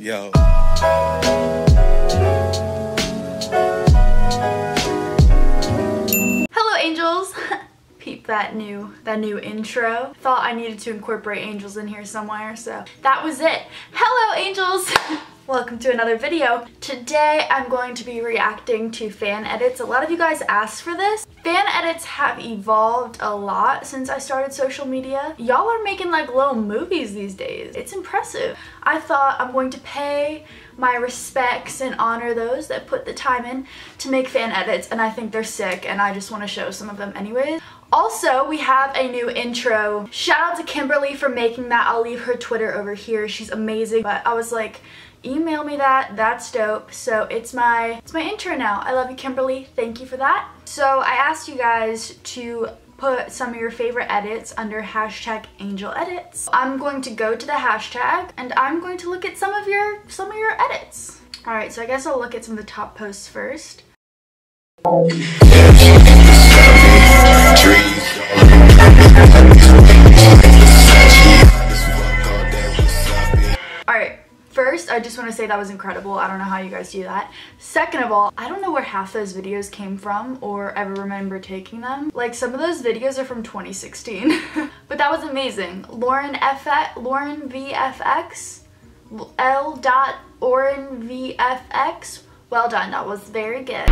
Yo. Hello, angels. Peep that new intro. Thought I needed to incorporate angels in here somewhere, so that was it. Hello, angels. Welcome to another video. Today I'm going to be reacting to fan edits. A lot of you guys asked for this. Fan edits have evolved a lot since I started social media. Y'all are making like little movies these days. It's impressive. I thought I'm going to pay my respects and honor those that put the time in to make fan edits, and I think they're sick and I just want to show some of them anyways. Also, we have a new intro. Shout out to Kimberly for making that. I'll leave her Twitter over here. She's amazing. But I was like, email me that, that's dope. So it's my intro now. I love you, Kimberly. Thank you for that. So I asked you guys to put some of your favorite edits under hashtag angel edits. I'm going to go to the hashtag and I'm going to look at some of your edits. All right, so I guess I'll look at some of the top posts first. All right. First, I just want to say that was incredible. I don't know how you guys do that. Second of all, I don't know where half those videos came from or ever remember taking them. Like, some of those videos are from 2016. But that was amazing. Loren VFX, Loren VFX. Well done. That was very good.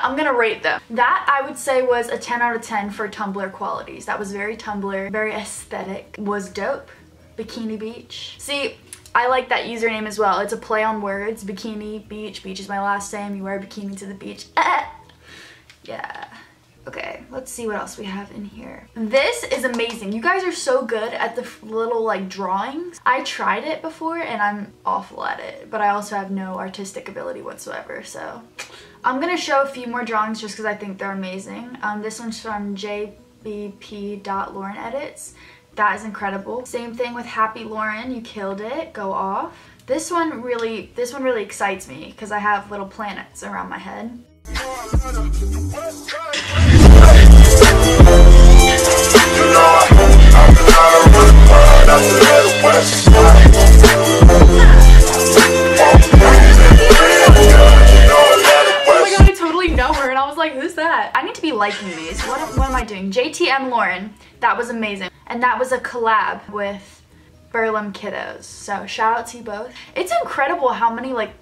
I'm gonna rate them. That I would say was a 10 out of 10 for Tumblr qualities. That was very Tumblr, very aesthetic, was dope. Bikini Beach. See, I like that username as well. It's a play on words. Bikini Beach. Beach is my last name. You wear a bikini to the beach. Yeah. Okay, let's see what else we have in here. This is amazing. You guys are so good at the little like drawings. I tried it before and I'm awful at it, but I also have no artistic ability whatsoever, so I'm gonna show a few more drawings just because I think they're amazing. This one's from jbp.lorenedits. That is incredible. Same thing with Happy Loren. You killed it. Go off. This one really excites me because I have little planets around my head. Oh my god, I totally know her and I was like, who's that? I need to be liking these. What am I doing? JTM Loren. That was amazing. And that was a collab with Burlam Kiddos. So shout out to you both. It's incredible how many of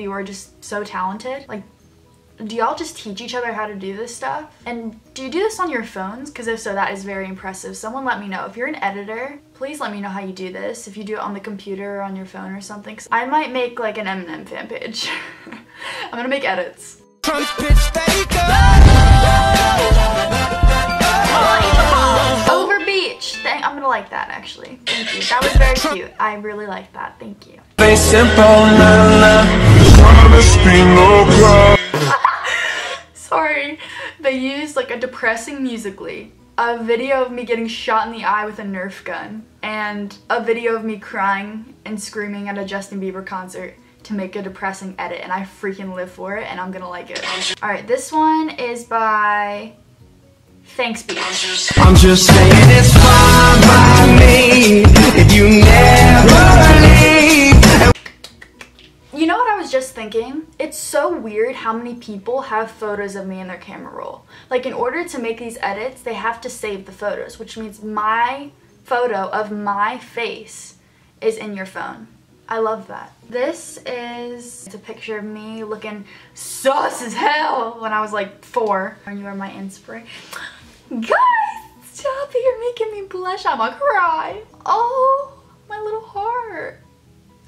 you are just so talented. Like, do y'all just teach each other how to do this stuff? And do you do this on your phones? Because if so, that is very impressive. Someone let me know. If you're an editor, please let me know how you do this. If you do it on the computer or on your phone or something. Cause I might make like an Eminem fan page. I'm gonna make edits. Over beach. I'm gonna like that actually. Thank you. That was very cute. I really like that. Thank you. Sorry, they used like a depressing Musical.ly, a video of me getting shot in the eye with a Nerf gun, and a video of me crying and screaming at a Justin Bieber concert to make a depressing edit, and I freaking live for it, and I'm gonna like it. Alright, this one is by ThanksBeans. I'm just saying it's fine by me if you never leave. You know what I was just thinking? It's so weird how many people have photos of me in their camera roll. Like, in order to make these edits, they have to save the photos, which means my photo of my face is in your phone. I love that. This is a picture of me looking sus as hell when I was like 4. And you are my inspiration. Guys, stop it, you're making me blush. I'm gonna cry. Oh, my little heart.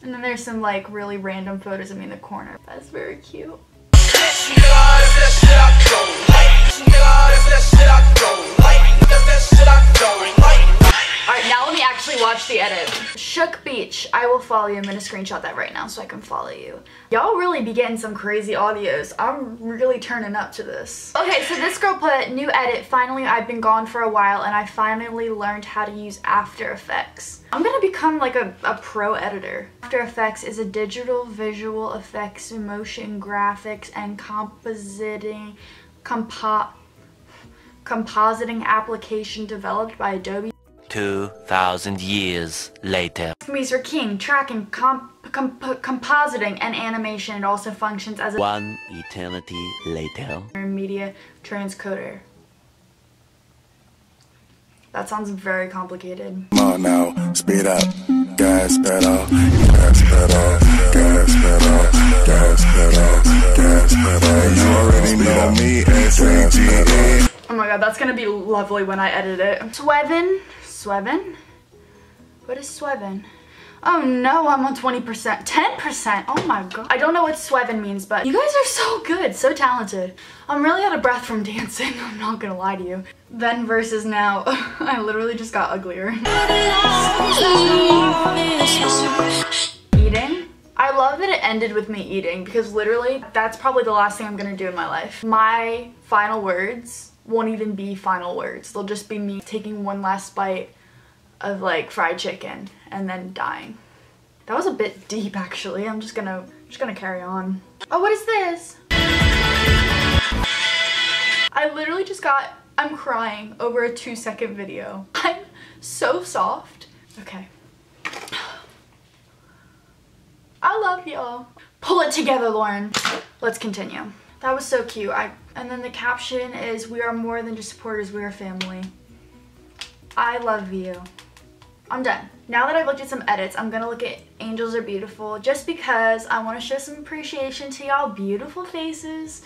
And then there's some like really random photos of me in the corner. That's very cute. Alright, now let me actually watch the edit. Shook Beach. I will follow you. I'm gonna screenshot that right now so I can follow you. Y'all really be getting some crazy audios. I'm really turning up to this. Okay, so this girl put, new edit. Finally, I've been gone for a while and I finally learned how to use After Effects. I'm gonna become like a pro editor. After Effects is a digital visual effects, motion graphics, and compositing, compositing application developed by Adobe. 2,000 years later. Movies are king, tracking, compositing, and animation. It also functions as a one eternity later media transcoder. That sounds very complicated. Come on now, speed up, gas pedal, gas pedal, gas pedal, gas pedal, gas pedal. You already know me, S-A-G-E. Oh my god, that's gonna be lovely when I edit it. Sweven. Sweven? What is Sweven? Oh no, I'm on 20%. 10%? Oh my god. I don't know what Sweven means, but you guys are so good, so talented. I'm really out of breath from dancing, I'm not gonna lie to you. Then versus now. I literally just got uglier. Eating? I love that it ended with me eating, because literally, that's probably the last thing I'm gonna do in my life. My final words won't even be final words. They'll just be me taking one last bite of like fried chicken and then dying. That was a bit deep actually. I'm just gonna carry on. Oh, what is this? I literally just got, I'm crying over a 2-second video. I'm so soft. Okay. I love y'all. Pull it together, Loren. Let's continue. That was so cute. And then the caption is, we are more than just supporters, we are family. I love you. I'm done. Now that I've looked at some edits, I'm gonna look at Angels Are Beautiful, just because I wanna show some appreciation to y'all beautiful faces.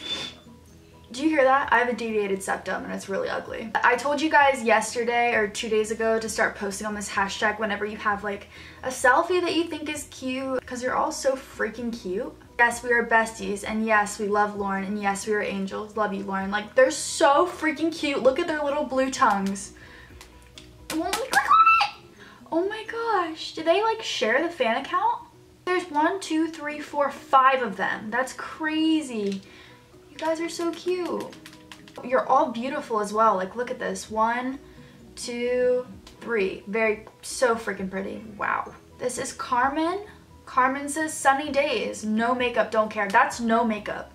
Do you hear that? I have a deviated septum and it's really ugly. I told you guys yesterday or 2 days ago to start posting on this hashtag whenever you have like a selfie that you think is cute, because you're all so freaking cute. Yes, we are besties, and yes, we love Loren, and yes, we are angels. Love you, Loren. Like, they're so freaking cute. Look at their little blue tongues. I won't click on it! Oh my gosh. Do they, like, share the fan account? There's 5 of them. That's crazy. You guys are so cute. You're all beautiful as well. Like, look at this. 1, 2, 3. Very, so freaking pretty. Wow. This is Carmen. Carmen says, sunny days, no makeup, don't care. That's no makeup.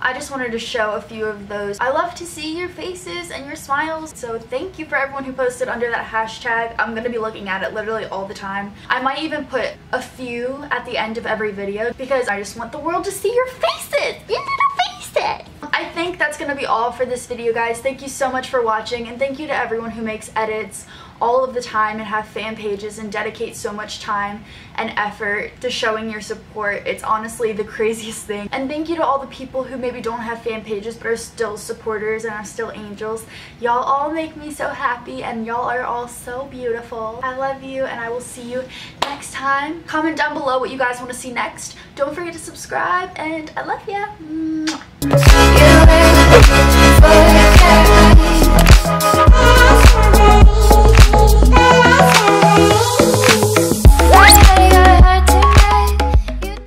I just wanted to show a few of those. I love to see your faces and your smiles. So thank you for everyone who posted under that hashtag. I'm gonna be looking at it literally all the time. I might even put a few at the end of every video because I just want the world to see your faces. You little faces. I think that's gonna be all for this video, guys. Thank you so much for watching, and thank you to everyone who makes edits all of the time and have fan pages and dedicate so much time and effort to showing your support. It's honestly the craziest thing. And thank you to all the people who maybe don't have fan pages but are still supporters and are still angels. Y'all all make me so happy, and y'all are all so beautiful. I love you, and I will see you next time. Comment down below what you guys want to see next. Don't forget to subscribe, and I love ya. Mwah.